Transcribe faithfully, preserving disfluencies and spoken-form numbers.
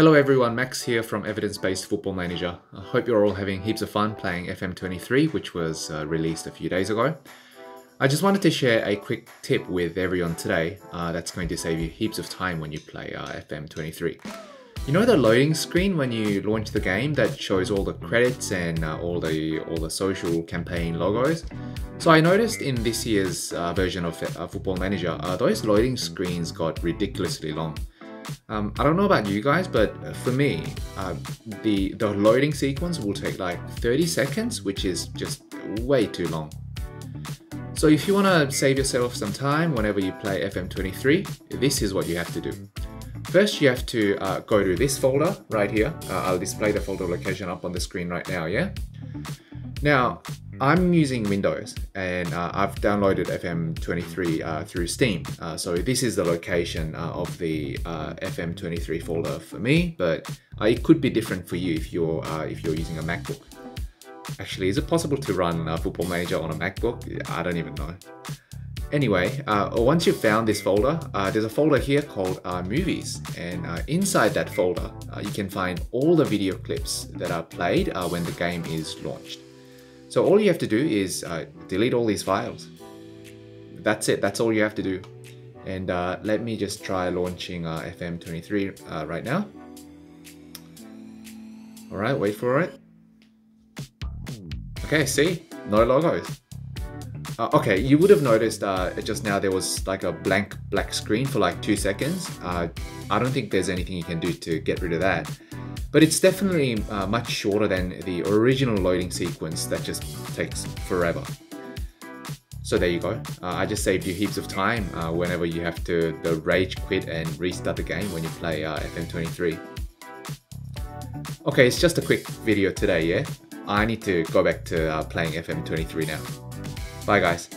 Hello everyone, Max here from Evidence-Based Football Manager. I hope you're all having heaps of fun playing F M twenty-three, which was uh, released a few days ago. I just wanted to share a quick tip with everyone today uh, that's going to save you heaps of time when you play uh, F M twenty-three. You know the loading screen when you launch the game that shows all the credits and uh, all the all the social campaign logos? So I noticed in this year's uh, version of uh, Football Manager, uh, those loading screens got ridiculously long. Um, I don't know about you guys, but for me, uh, the, the loading sequence will take like thirty seconds, which is just way too long. So if you want to save yourself some time whenever you play F M twenty-three, this is what you have to do. First, you have to uh, go to this folder right here. Uh, I'll display the folder location up on the screen right now, yeah? Now, I'm using Windows and uh, I've downloaded F M twenty-three uh, through Steam. Uh, so this is the location uh, of the uh, F M twenty-three folder for me, but uh, it could be different for you if you're, uh, if you're using a MacBook. Actually, is it possible to run uh, Football Manager on a MacBook? I don't even know. Anyway, uh, once you've found this folder, uh, there's a folder here called uh, Movies, and uh, inside that folder, uh, you can find all the video clips that are played uh, when the game is launched. So all you have to do is uh, delete all these files. That's it, that's all you have to do. And uh, let me just try launching uh, F M twenty-three uh, right now. All right, wait for it. Okay, see, no logos. Uh, okay, you would have noticed uh, just now there was like a blank black screen for like two seconds. Uh, I don't think there's anything you can do to get rid of that. But it's definitely uh, much shorter than the original loading sequence that just takes forever. So there you go. Uh, I just saved you heaps of time uh, whenever you have to the rage quit and restart the game when you play uh, F M twenty-three. Okay, it's just a quick video today, yeah? I need to go back to uh, playing F M twenty-three now. Bye guys.